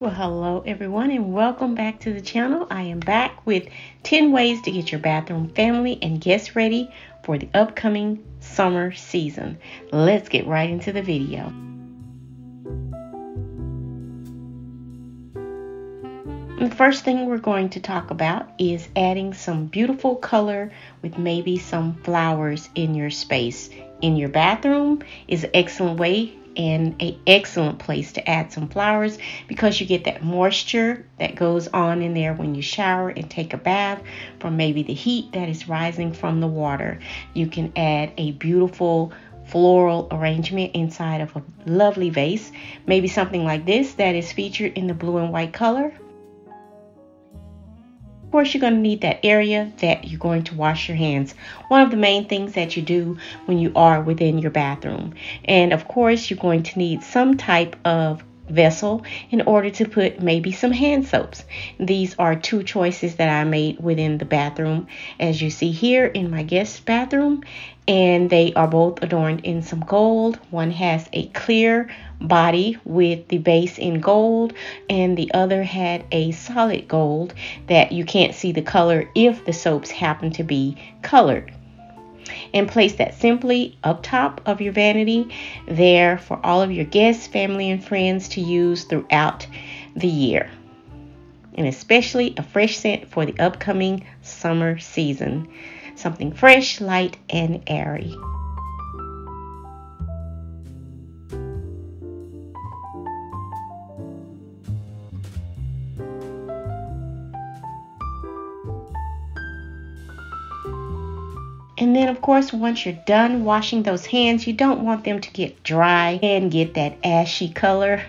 Well, hello everyone and welcome back to the channel. I am back with 10 ways to get your bathroom family and guests ready for the upcoming summer season. Let's get right into the video. The first thing we're going to talk about is adding some beautiful color with maybe some flowers in your space. In your bathroom is an excellent way and an excellent place to add some flowers because you get that moisture that goes on in there when you shower and take a bath from maybe the heat that is rising from the water. You can add a beautiful floral arrangement inside of a lovely vase, maybe something like this that is featured in the blue and white color. Of course, you're going to need that area that you're going to wash your hands. One of the main things that you do when you are within your bathroom. And of course, you're going to need some type of vessel in order to put maybe some hand soaps. These are two choices that I made within the bathroom, as you see here in my guest bathroom, and they are both adorned in some gold. One has a clear body with the base in gold, and the other had a solid gold that you can't see the color if the soaps happen to be colored. And place that simply up top of your vanity there for all of your guests, family, and friends to use throughout the year, and especially a fresh scent for the upcoming summer season. Something fresh, light, and airy. And then, of course, once you're done washing those hands, you don't want them to get dry and get that ashy color.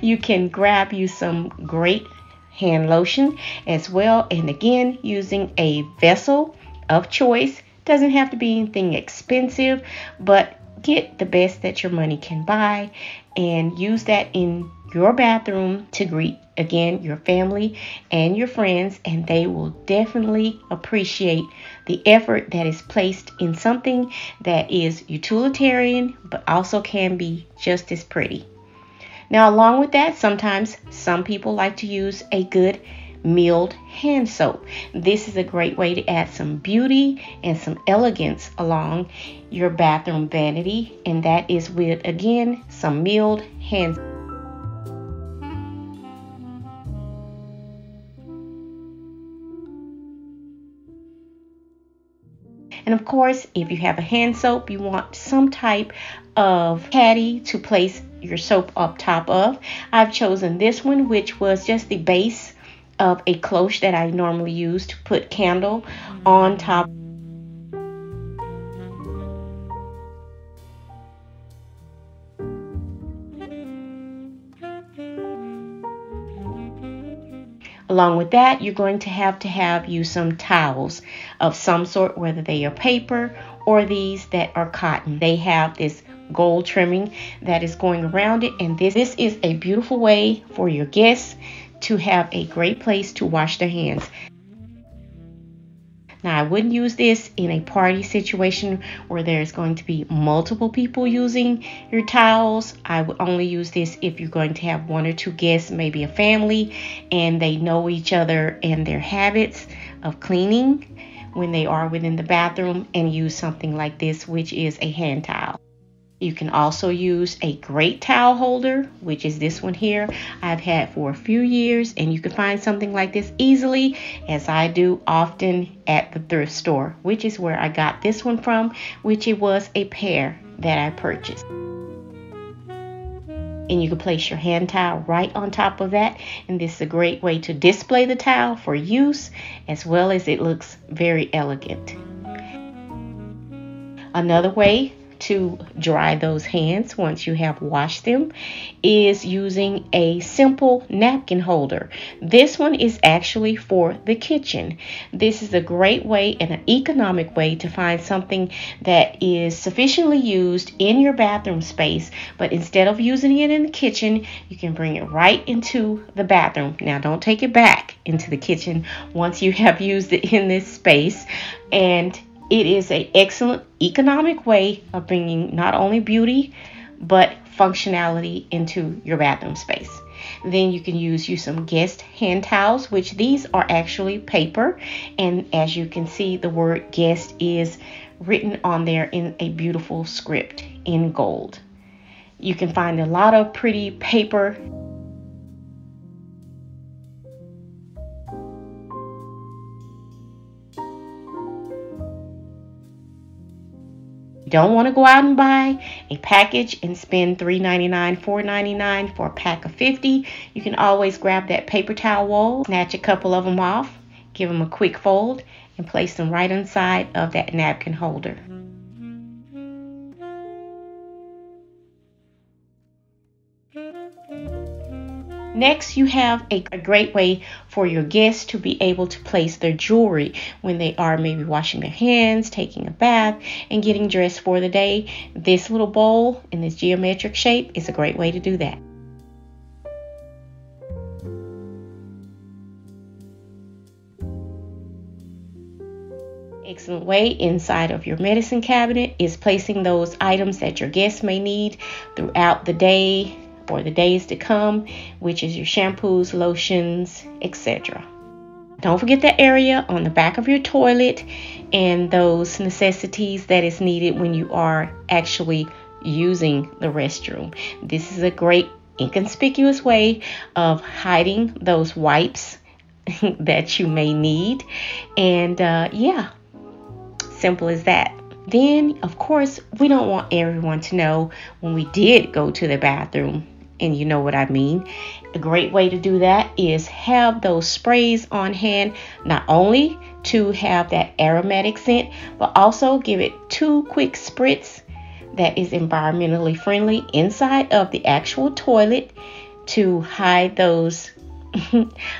You can grab you some great hand lotion as well. And again, using a vessel of choice. Doesn't have to be anything expensive, but get the best that your money can buy and use that in your bathroom to greet, again, your family and your friends, and they will definitely appreciate the effort that is placed in something that is utilitarian but also can be just as pretty. Now, along with that, sometimes some people like to use a good milled hand soap. This is a great way to add some beauty and some elegance along your bathroom vanity, and that is with, again, some milled hand soap. And of course, if you have a hand soap, you want some type of caddy to place your soap up top of. I've chosen this one, which was just the base of a cloche that I normally use to put candle on top. Along with that, you're going to have you some towels of some sort, whether they are paper or these that are cotton. They have this gold trimming that is going around it, and this is a beautiful way for your guests to have a great place to wash their hands. Now, I wouldn't use this in a party situation where there's going to be multiple people using your towels. I would only use this if you're going to have one or two guests, maybe a family, and they know each other and their habits of cleaning when they are within the bathroom, and use something like this, which is a hand towel. You can also use a great towel holder, which is this one here. I've had for a few years, and you can find something like this easily, as I do often at the thrift store, which is where I got this one from, which it was a pair that I purchased. And you can place your hand towel right on top of that. And this is a great way to display the towel for use, as well as it looks very elegant. Another way to dry those hands once you have washed them is using a simple napkin holder. This one is actually for the kitchen. This is a great way and an economic way to find something that is sufficiently used in your bathroom space, but instead of using it in the kitchen, you can bring it right into the bathroom. Now, don't take it back into the kitchen once you have used it in this space, and it is an excellent economic way of bringing not only beauty, but functionality into your bathroom space. Then you can use some guest hand towels, which these are actually paper. And as you can see, the word guest is written on there in a beautiful script in gold. You can find a lot of pretty paper. You don't want to go out and buy a package and spend $3.99, $4.99 for a pack of 50. You can always grab that paper towel roll, snatch a couple of them off, give them a quick fold, and place them right inside of that napkin holder. Next, you have a great way for your guests to be able to place their jewelry when they are maybe washing their hands, taking a bath, and getting dressed for the day. This little bowl in this geometric shape is a great way to do that. Excellent way inside of your medicine cabinet is placing those items that your guests may need throughout the day, for the days to come, which is your shampoos, lotions, etc. Don't forget that area on the back of your toilet and those necessities that is needed when you are actually using the restroom. This is a great inconspicuous way of hiding those wipes that you may need. And yeah, simple as that. Then, of course, we don't want everyone to know when we did go to the bathroom. And you know what I mean. A great way to do that is have those sprays on hand, not only to have that aromatic scent, but also give it two quick spritz that is environmentally friendly inside of the actual toilet to hide those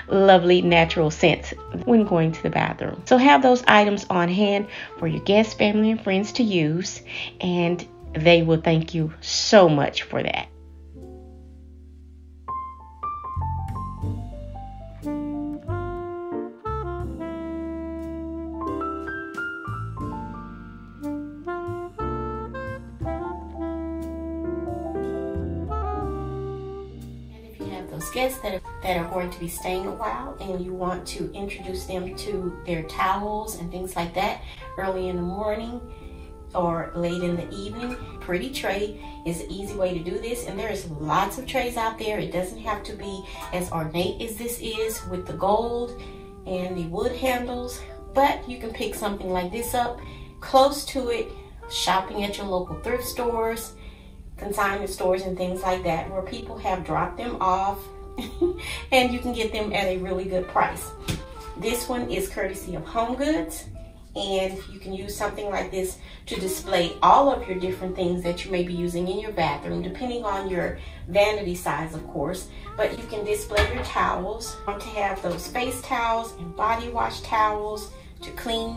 lovely natural scents when going to the bathroom. So have those items on hand for your guests, family, and friends to use, and they will thank you so much for that. Guests that are going to be staying a while, and you want to introduce them to their towels and things like that early in the morning or late in the evening. Pretty tray is an easy way to do this, and there's lots of trays out there. It doesn't have to be as ornate as this is with the gold and the wood handles, but you can pick something like this up close to it, shopping at your local thrift stores, consignment stores, and things like that, where people have dropped them off and you can get them at a really good price. This one is courtesy of HomeGoods, and you can use something like this to display all of your different things that you may be using in your bathroom, depending on your vanity size, of course. But you can display your towels. You want to have those face towels and body wash towels to clean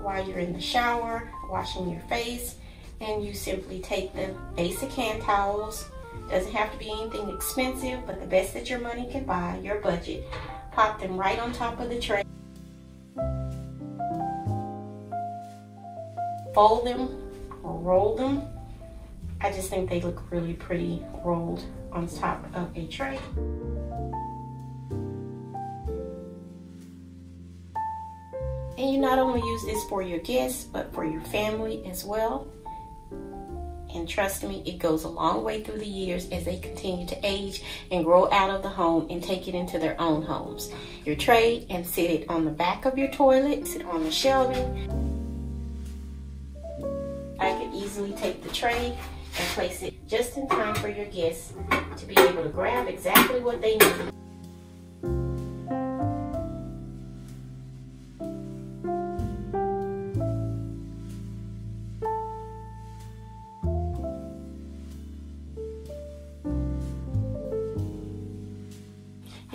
while you're in the shower, washing your face. And you simply take the basic hand towels. Doesn't have to be anything expensive, but the best that your money can buy, your budget. Pop them right on top of the tray. Fold them or roll them. I just think they look really pretty rolled on top of a tray. And you not only use this for your guests, but for your family as well. And trust me, it goes a long way through the years as they continue to age and grow out of the home and take it into their own homes. Your tray, and sit it on the back of your toilet, sit on the shelving. I could easily take the tray and place it just in time for your guests to be able to grab exactly what they need.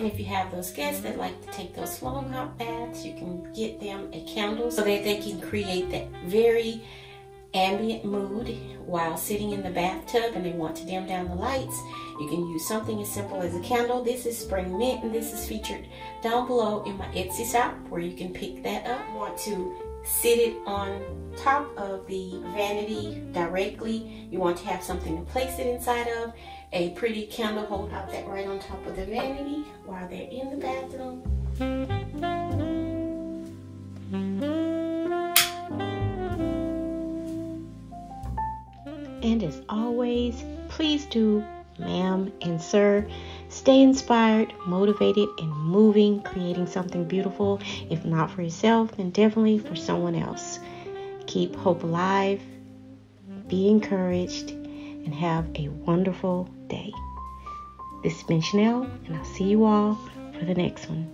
And if you have those guests that like to take those long hot baths, you can get them a candle so that they can create that very ambient mood while sitting in the bathtub, and they want to dim down the lights. You can use something as simple as a candle. This is Spring Mint, and this is featured down below in my Etsy shop where you can pick that up. You want to sit it on top of the vanity directly. You want to have something to place it inside of. a pretty candle holder. I'll pop that right on top of the vanity while they're in the bathroom. And as always, please do, ma'am and sir, stay inspired, motivated, and moving, creating something beautiful. If not for yourself, then definitely for someone else. Keep hope alive, be encouraged, and have a wonderful day. This has been Shenell, and I'll see you all for the next one.